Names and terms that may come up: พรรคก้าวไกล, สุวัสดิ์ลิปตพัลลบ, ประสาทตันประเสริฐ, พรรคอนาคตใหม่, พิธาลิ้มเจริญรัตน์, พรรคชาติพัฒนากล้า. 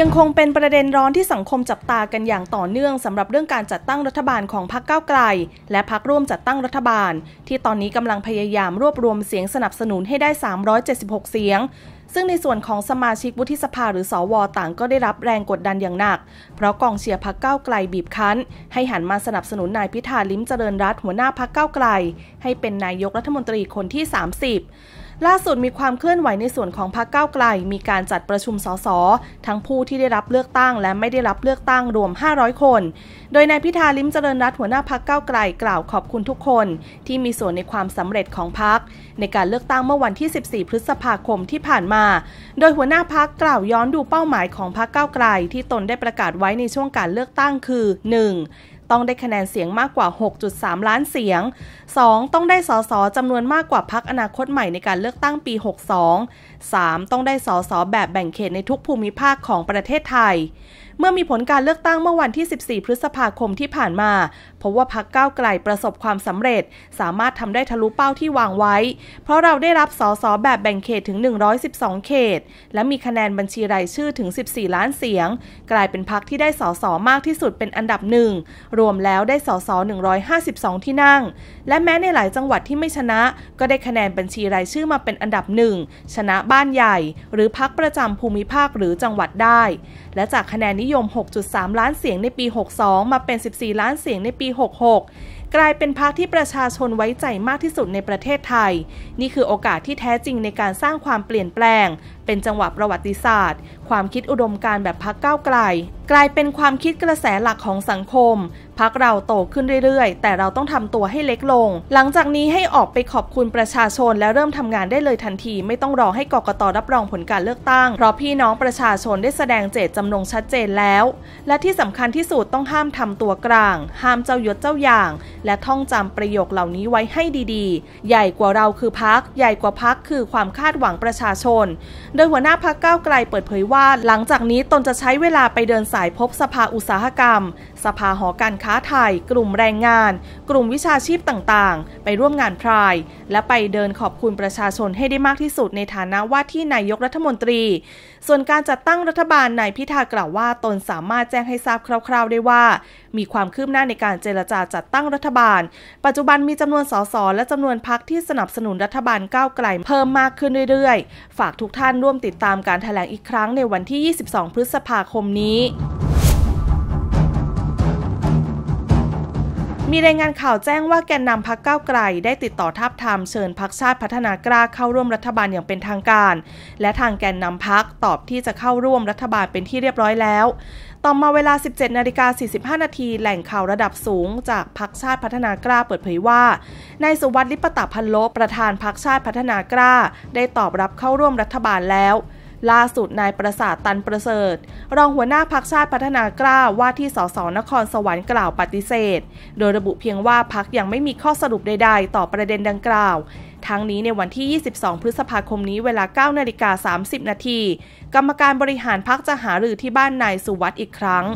ยังคงเป็นประเด็นร้อนที่สังคมจับตากันอย่างต่อเนื่องสำหรับเรื่องการจัดตั้งรัฐบาลของพรรคก้าวไกลและพรรคร่วมจัดตั้งรัฐบาลที่ตอนนี้กำลังพยายามรวบรวมเสียงสนับสนุนให้ได้376เสียงซึ่งในส่วนของสมาชิกวุฒิสภาหรือสวต่างก็ได้รับแรงกดดันอย่างหนักเพราะกองเชียร์พรรคก้าวไกลบีบคั้นให้หันมาสนับสนุนนายพิธาลิ้มเจริญรัตน์หัวหน้าพรรคก้าวไกลให้เป็นนายกรัฐมนตรีคนที่30ล่าสุดมีความเคลื่อนไหวในส่วนของพรรคก้าวไกลมีการจัดประชุมส.ส.ทั้งผู้ที่ได้รับเลือกตั้งและไม่ได้รับเลือกตั้งรวม500คนโดยนายพิธาลิ้มเจริญรัตน์หัวหน้าพรรคก้าวไกลกล่าวขอบคุณทุกคนที่มีส่วนในความสำเร็จของพรรคในการเลือกตั้งเมื่อวันที่14พฤษภาคมที่ผ่านมาโดยหัวหน้าพรรคกล่าวย้อนดูเป้าหมายของพรรคก้าวไกลที่ตนได้ประกาศไว้ในช่วงการเลือกตั้งคือ 1.ต้องได้คะแนนเสียงมากกว่า 6.3 ล้านเสียง 2. ต้องได้ส.ส.จำนวนมากกว่าพรรคอนาคตใหม่ในการเลือกตั้งปี 62 3. ต้องได้ส.ส.แบบแบ่งเขตในทุกภูมิภาคของประเทศไทยเมื่อมีผลการเลือกตั้งเมื่อวันที่14พฤษภาคมที่ผ่านมาพบว่าพรรคก้าวไกลประสบความสำเร็จสามารถทำได้ทะลุเป้าที่วางไว้เพราะเราได้รับส.ส.แบบแบ่งเขตถึง112เขตและมีคะแนนบัญชีรายชื่อถึง14ล้านเสียงกลายเป็นพรรคที่ได้ส.ส.มากที่สุดเป็นอันดับ1รวมแล้วได้ส.ส.152ที่นั่งและแม้ในหลายจังหวัดที่ไม่ชนะก็ได้คะแนนบัญชีรายชื่อมาเป็นอันดับ1ชนะบ้านใหญ่หรือพรรคประจำภูมิภาคหรือจังหวัดได้และจากคะแนนนิยม 6.3 ล้านเสียงในปี 62 มาเป็น 14 ล้านเสียงในปี 66กลายเป็นพรรคที่ประชาชนไว้ใจมากที่สุดในประเทศไทยนี่คือโอกาสที่แท้จริงในการสร้างความเปลี่ยนแปลงเป็นจังหวะประวัติศาสตร์ความคิดอุดมการณ์แบบพรรคก้าวไกลกลายเป็นความคิดกระแสหลักของสังคมพรรคเราโตขึ้นเรื่อยๆแต่เราต้องทำตัวให้เล็กลงหลังจากนี้ให้ออกไปขอบคุณประชาชนและเริ่มทำงานได้เลยทันทีไม่ต้องรอให้กกต.รับรองผลการเลือกตั้งเพราะพี่น้องประชาชนได้แสดงเจตจำนงชัดเจนแล้วและที่สำคัญที่สุดต้องห้ามทำตัวกลางห้ามเจ้ายศเจ้าอย่างและท่องจำประโยคเหล่านี้ไว้ให้ดีๆใหญ่กว่าเราคือพรรคใหญ่กว่าพรรคคือความคาดหวังประชาชนโดยหัวหน้าพรรคก้าวไกลเปิดเผยว่าหลังจากนี้ตนจะใช้เวลาไปเดินสายพบสภาอุตสาหกรรมสภาหอการค้าไทยกลุ่มแรงงานกลุ่มวิชาชีพต่างๆไปร่วมงานพรายและไปเดินขอบคุณประชาชนให้ได้มากที่สุดในฐานะว่าที่นายกรัฐมนตรีส่วนการจัดตั้งรัฐบาลนายพิธากล่าวว่าตนสามารถแจ้งให้ทราบคร่าวๆได้ว่ามีความคืบหน้าในการเจรจาจัดตั้งรัฐบาลปัจจุบันมีจำนวนส.ส.และจำนวนพรรคที่สนับสนุนรัฐบาลก้าวไกลเพิ่มมากขึ้นเรื่อยๆฝากทุกท่านร่วมติดตามการแถลงอีกครั้งในวันที่22พฤษภาคมนี้มีรายงานข่าวแจ้งว่าแกนนำพรรคก้าวไกลได้ติดต่อทาบทามเชิญพรรคชาติพัฒนากล้าเข้าร่วมรัฐบาลอย่างเป็นทางการและทางแกนนำพรรคตอบที่จะเข้าร่วมรัฐบาลเป็นที่เรียบร้อยแล้วต่อมาเวลา 17:45 น.แหล่งข่าวระดับสูงจากพรรคชาติพัฒนากล้าเปิดเผยว่านายสุวัสดิ์ลิปตพัลลบประธานพรรคชาติพัฒนากล้าได้ตอบรับเข้าร่วมรัฐบาลแล้วล่าสุดนายประสาทตันประเสริฐรองหัวหน้าพรรคชาติพัฒนากล้าว่าที่ส.ส.นครสวรรค์กล่าวปฏิเสธโดยระบุเพียงว่าพรรคยังไม่มีข้อสรุปใดๆต่อประเด็นดังกล่าวทั้งนี้ในวันที่22พฤษภาคมนี้เวลา 9:30 น.กรรมการบริหารพรรคจะหารือที่บ้านนายสุวัสดิ์อีกครั้ง